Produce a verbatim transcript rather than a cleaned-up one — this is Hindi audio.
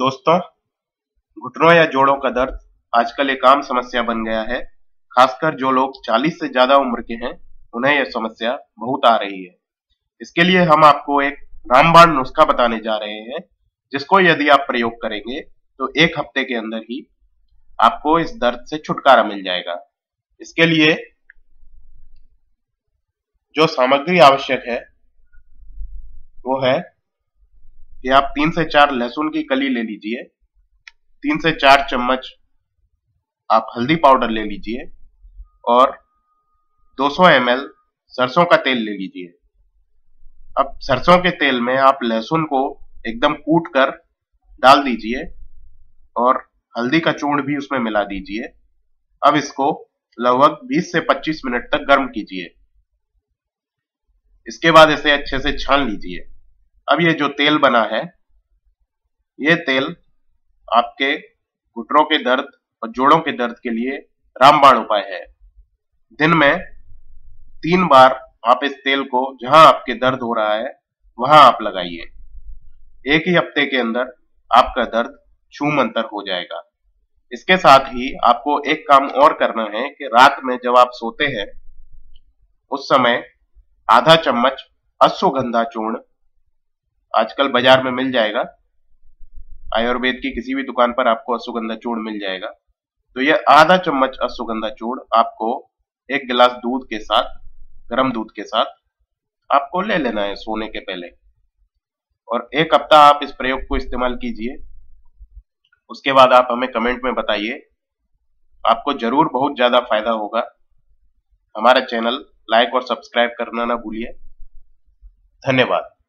दोस्तों, घुटनों या जोड़ों का दर्द आजकल एक आम समस्या बन गया है। खासकर जो लोग चालीस से ज्यादा उम्र के हैं उन्हें यह समस्या बहुत आ रही है। इसके लिए हम आपको एक रामबाण नुस्खा बताने जा रहे हैं, जिसको यदि आप प्रयोग करेंगे तो एक हफ्ते के अंदर ही आपको इस दर्द से छुटकारा मिल जाएगा। इसके लिए जो सामग्री आवश्यक है वो है कि आप तीन से चार लहसुन की कली ले लीजिए, तीन से चार चम्मच आप हल्दी पाउडर ले लीजिए और दो सौ एम एल सरसों का तेल ले लीजिए। अब सरसों के तेल में आप लहसुन को एकदम कूट कर डाल दीजिए और हल्दी का चूर्ण भी उसमें मिला दीजिए। अब इसको लगभग बीस से पच्चीस मिनट तक गर्म कीजिए। इसके बाद इसे अच्छे से छान लीजिए। अब ये जो तेल बना है, ये तेल आपके घुटनों के दर्द और जोड़ों के दर्द के लिए रामबाण उपाय है। दिन में तीन बार आप इस तेल को जहां आपके दर्द हो रहा है वहां आप लगाइए। एक ही हफ्ते के अंदर आपका दर्द छूमंतर हो जाएगा। इसके साथ ही आपको एक काम और करना है कि रात में जब आप सोते हैं उस समय आधा चम्मच अश्वगंधा चूर्ण, आजकल बाजार में मिल जाएगा, आयुर्वेद की किसी भी दुकान पर आपको अश्वगंधा चूर्ण मिल जाएगा, तो यह आधा चम्मच अश्वगंधा चूर्ण आपको एक गिलास दूध के साथ, गर्म दूध के साथ आपको ले लेना है सोने के पहले, और एक हफ्ता आप इस प्रयोग को इस्तेमाल कीजिए। उसके बाद आप हमें कमेंट में बताइए, आपको जरूर बहुत ज्यादा फायदा होगा। हमारा चैनल लाइक और सब्सक्राइब करना ना भूलिए। धन्यवाद।